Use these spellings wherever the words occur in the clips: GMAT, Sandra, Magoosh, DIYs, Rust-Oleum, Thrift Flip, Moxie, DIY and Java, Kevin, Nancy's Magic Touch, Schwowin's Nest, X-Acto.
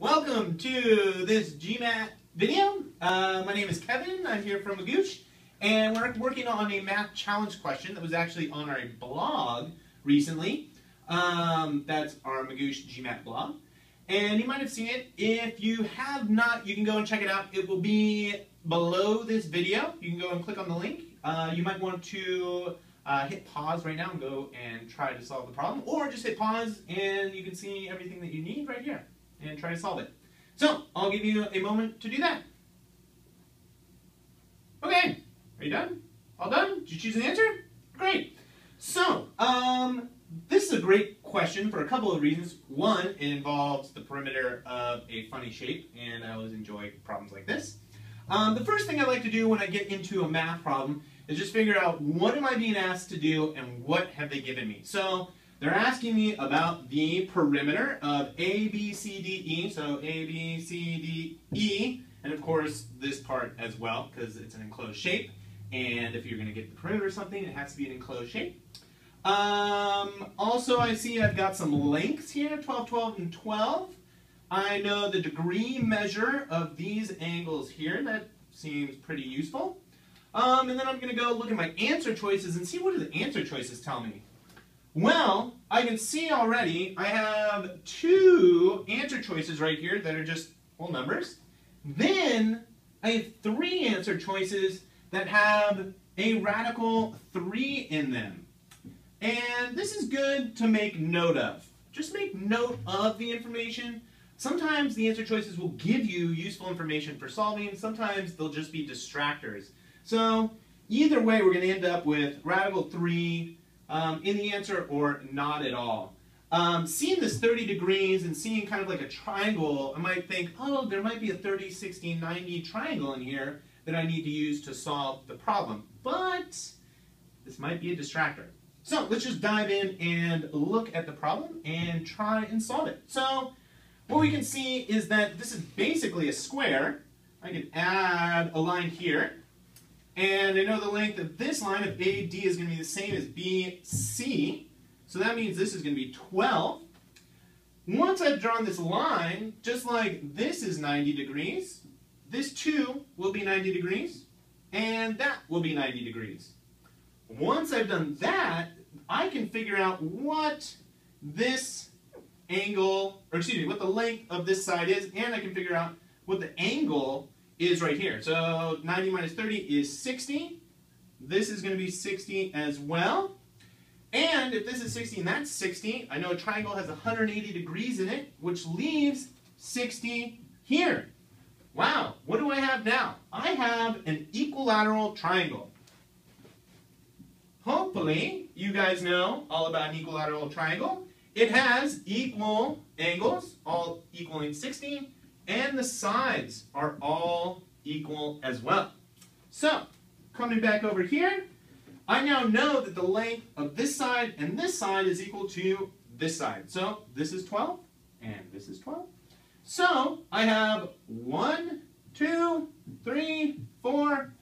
Welcome to this GMAT video. My name is Kevin. I'm here from Magoosh, and we're working on a math challenge question that was actually on our blog recently. That's our Magoosh GMAT blog, and you might have seen it. If you have not, you can go and check it out. It will be below this video. You can go and click on the link. You might want to hit pause right now and go and try to solve the problem, or just hit pause and you can see everything that you need right here and try to solve it. So I'll give you a moment to do that. Okay, are you done? All done? Did you choose an answer? Great. So this is a great question for a couple of reasons. One, it involves the perimeter of a funny shape, and I always enjoy problems like this. The first thing I like to do when I get into a math problem is just figure out what am I being asked to do and what have they given me. So they're asking me about the perimeter of A, B, C, D, E. So A, B, C, D, E, and of course this part as well, because it's an enclosed shape. And if you're going to get the perimeter of something, it has to be an enclosed shape. Also, I see I've got some lengths here, 12, 12, and 12. I know the degree measure of these angles here. That seems pretty useful. And then I'm going to go look at my answer choices and see what do the answer choices tell me. Well, I can see already I have two answer choices right here that are just whole numbers. Then I have three answer choices that have a radical 3 in them. And this is good to make note of. Just make note of the information. Sometimes the answer choices will give you useful information for solving. Sometimes they'll just be distractors. So either way, we're going to end up with radical 3 in the answer or not at all. Seeing this 30 degrees and seeing kind of like a triangle, I might think, oh, there might be a 30, 60, 90 triangle in here that I need to use to solve the problem. But this might be a distractor. So let's just dive in and look at the problem and try and solve it. So what we can see is that this is basically a square. I can add a line here. And I know the length of this line of AD is going to be the same as BC. So that means this is going to be 12. Once I've drawn this line, just like this is 90 degrees, this too will be 90 degrees, and that will be 90 degrees. Once I've done that, I can figure out what this angle, or excuse me, what the length of this side is, and I can figure out what the angle is right here. So 90 minus 30 is 60. This is going to be 60 as well. And if this is 60 and that's 60, I know a triangle has 180 degrees in it, which leaves 60 here. Wow, what do I have now? I have an equilateral triangle. Hopefully, you guys know all about an equilateral triangle. It has equal angles, all equaling 60, and the sides are all equal as well. So, coming back over here, I now know that the length of this side and this side is equal to this side. So, this is 12, and this is 12. So, I have 1, 2, 3, 4,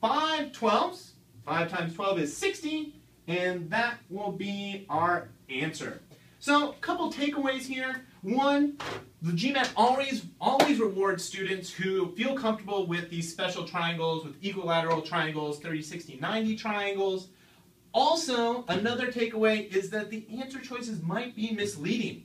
5 12s. 5 times 12 is 60, and that will be our answer. So, a couple takeaways here. One, the GMAT always rewards students who feel comfortable with these special triangles, with equilateral triangles, 30, 60, 90 triangles. Also, another takeaway is that the answer choices might be misleading.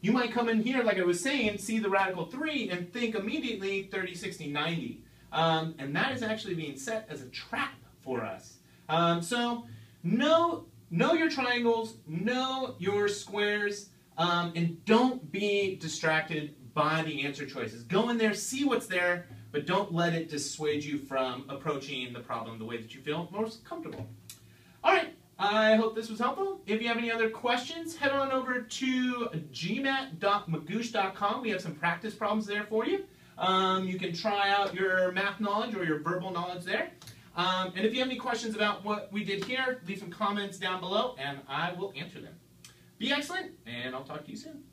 You might come in here, like I was saying, see the radical 3 and think immediately 30, 60, 90. And that is actually being set as a trap for us. So, know your triangles, know your squares, and don't be distracted by the answer choices. Go in there, see what's there, but don't let it dissuade you from approaching the problem the way that you feel most comfortable. All right, I hope this was helpful. If you have any other questions, head on over to gmat.magoosh.com. We have some practice problems there for you. You can try out your math knowledge or your verbal knowledge there. And if you have any questions about what we did here, leave some comments down below and I will answer them. Be excellent, and I'll talk to you soon.